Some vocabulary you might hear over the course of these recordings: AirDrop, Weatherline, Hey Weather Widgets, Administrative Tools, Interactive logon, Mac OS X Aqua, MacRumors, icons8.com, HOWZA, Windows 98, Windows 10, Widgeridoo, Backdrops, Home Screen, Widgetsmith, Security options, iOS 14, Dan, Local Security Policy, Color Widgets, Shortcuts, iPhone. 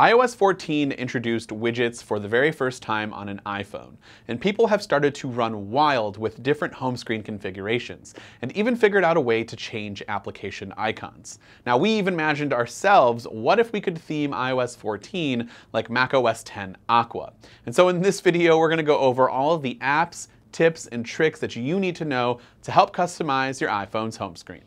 iOS 14 introduced widgets for the very first time on an iPhone, and people have started to run wild with different home screen configurations, and even figured out a way to change application icons. Now, we even imagined ourselves, what if we could theme iOS 14 like Mac OS X Aqua? And so in this video, we're going to go over all of the apps, tips, and tricks that you need to know to help customize your iPhone's home screen.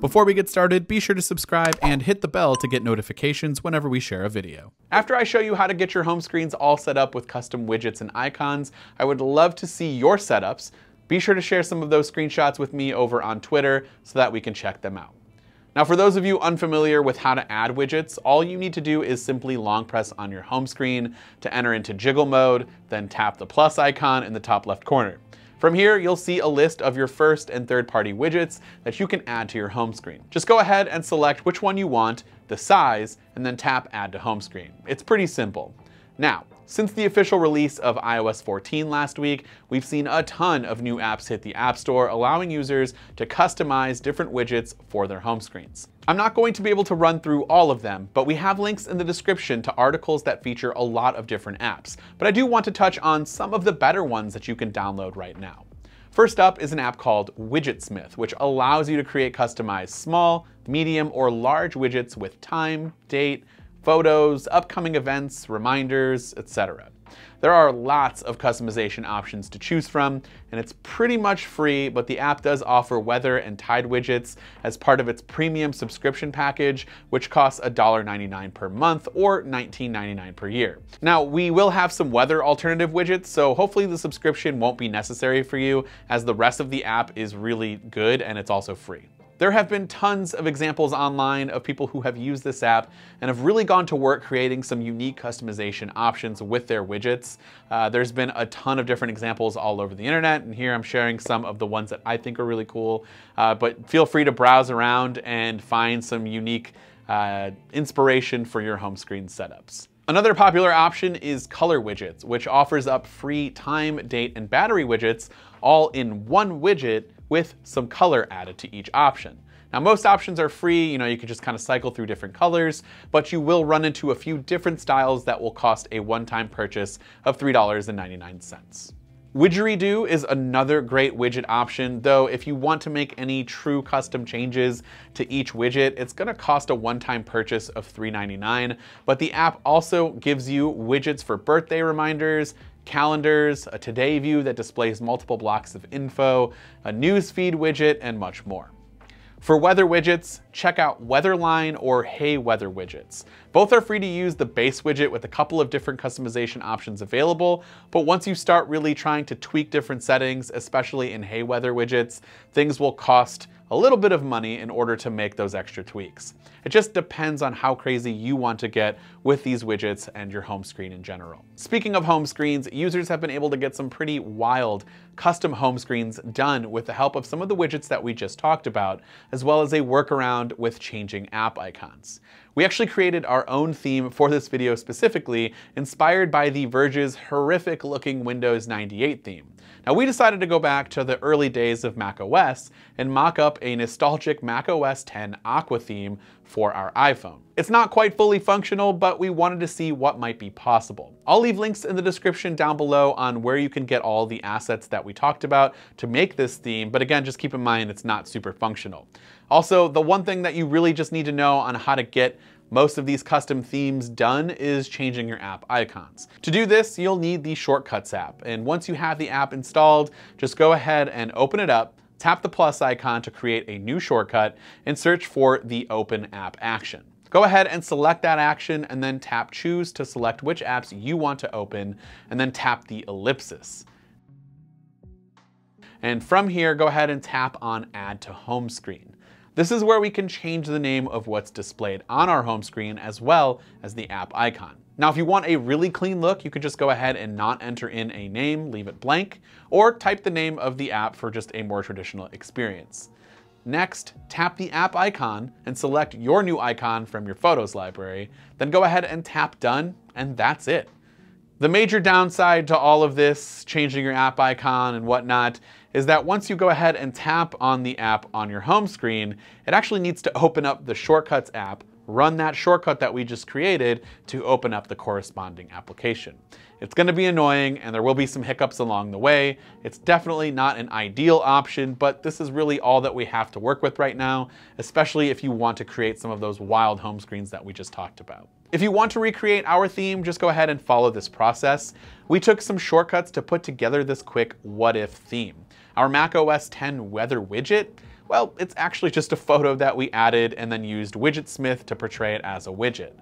Before we get started, be sure to subscribe and hit the bell to get notifications whenever we share a video. After I show you how to get your home screens all set up with custom widgets and icons, I would love to see your setups. Be sure to share some of those screenshots with me over on Twitter so that we can check them out. Now, for those of you unfamiliar with how to add widgets, all you need to do is simply long press on your home screen to enter into jiggle mode, then tap the plus icon in the top left corner. From here, you'll see a list of your first and third party widgets that you can add to your home screen. Just go ahead and select which one you want, the size, and then tap add to home screen. It's pretty simple. Now, since the official release of iOS 14 last week, we've seen a ton of new apps hit the App Store, allowing users to customize different widgets for their home screens. I'm not going to be able to run through all of them, but we have links in the description to articles that feature a lot of different apps. But I do want to touch on some of the better ones that you can download right now. First up is an app called Widgetsmith, which allows you to create customized small, medium, or large widgets with time, date, photos, upcoming events, reminders, etc. There are lots of customization options to choose from, and it's pretty much free, but the app does offer weather and tide widgets as part of its premium subscription package, which costs $1.99 per month or $19.99 per year. Now, we will have some weather alternative widgets, so hopefully the subscription won't be necessary for you, as the rest of the app is really good and it's also free. There have been tons of examples online of people who have used this app and have really gone to work creating some unique customization options with their widgets. There's been a ton of different examples all over the internet, and here I'm sharing some of the ones that I think are really cool, but feel free to browse around and find some unique inspiration for your home screen setups. Another popular option is Color Widgets, which offers up free time, date, and battery widgets all in one widget with some color added to each option. Now, most options are free, you know, you can just kind of cycle through different colors, but you will run into a few different styles that will cost a one-time purchase of $3.99. Widgeridoo is another great widget option, though if you want to make any true custom changes to each widget, it's going to cost a one-time purchase of $3.99, but the app also gives you widgets for birthday reminders, calendars, a today view that displays multiple blocks of info, a newsfeed widget, and much more. For weather widgets, check out Weatherline or Hey Weather Widgets. Both are free to use the base widget with a couple of different customization options available, but once you start really trying to tweak different settings, especially in Hey Weather Widgets, things will cost a little bit of money in order to make those extra tweaks. It just depends on how crazy you want to get with these widgets and your home screen in general. Speaking of home screens, users have been able to get some pretty wild custom home screens done with the help of some of the widgets that we just talked about, as well as a workaround with changing app icons. We actually created our own theme for this video specifically, inspired by The Verge's horrific looking Windows 98 theme. Now, we decided to go back to the early days of Mac OS and mock up a nostalgic Mac OS X Aqua theme for our iPhone. It's not quite fully functional, but we wanted to see what might be possible. I'll leave links in the description down below on where you can get all the assets that we talked about to make this theme, but again, just keep in mind it's not super functional. Also, the one thing that you really just need to know on how to get most of these custom themes done is changing your app icons. To do this, you'll need the Shortcuts app. And once you have the app installed, just go ahead and open it up, tap the plus icon to create a new shortcut, and search for the Open App action. Go ahead and select that action and then tap Choose to select which apps you want to open, and then tap the ellipsis. And from here, go ahead and tap on Add to Home Screen. This is where we can change the name of what's displayed on our home screen as well as the app icon. Now, if you want a really clean look, you can just go ahead and not enter in a name, leave it blank, or type the name of the app for just a more traditional experience. Next, tap the app icon and select your new icon from your photos library. Then go ahead and tap Done, and that's it. The major downside to all of this, changing your app icon and whatnot, is that once you go ahead and tap on the app on your home screen, it actually needs to open up the Shortcuts app, run that shortcut that we just created to open up the corresponding application. It's gonna be annoying and there will be some hiccups along the way. It's definitely not an ideal option, but this is really all that we have to work with right now, especially if you want to create some of those wild home screens that we just talked about. If you want to recreate our theme, just go ahead and follow this process. We took some shortcuts to put together this quick what if theme. Our Mac OS X weather widget, well, it's actually just a photo that we added and then used Widgetsmith to portray it as a widget.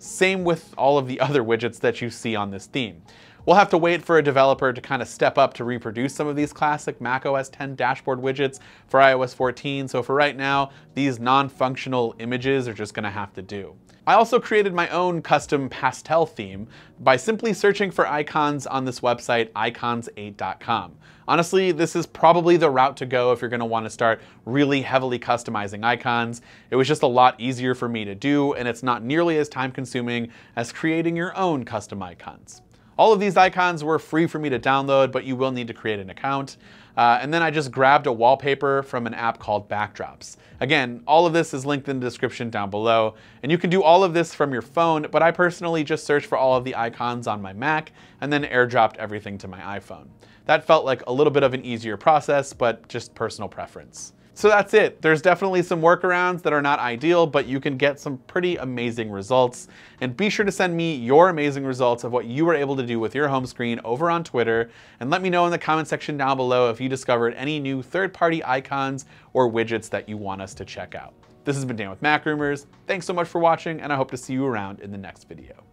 Same with all of the other widgets that you see on this theme. We'll have to wait for a developer to kind of step up to reproduce some of these classic Mac OS X dashboard widgets for iOS 14. So for right now, these non-functional images are just gonna have to do. I also created my own custom pastel theme by simply searching for icons on this website, icons8.com. Honestly, this is probably the route to go if you're gonna wanna start really heavily customizing icons. It was just a lot easier for me to do, and it's not nearly as time consuming as creating your own custom icons. All of these icons were free for me to download, but you will need to create an account. And then I just grabbed a wallpaper from an app called Backdrops. Again, all of this is linked in the description down below, and you can do all of this from your phone, but I personally just searched for all of the icons on my Mac and then airdropped everything to my iPhone. That felt like a little bit of an easier process, but just personal preference. So that's it. There's definitely some workarounds that are not ideal, but you can get some pretty amazing results. And be sure to send me your amazing results of what you were able to do with your home screen over on Twitter. And let me know in the comment section down below if you discovered any new third-party icons or widgets that you want us to check out. This has been Dan with MacRumors. Thanks so much for watching, and I hope to see you around in the next video.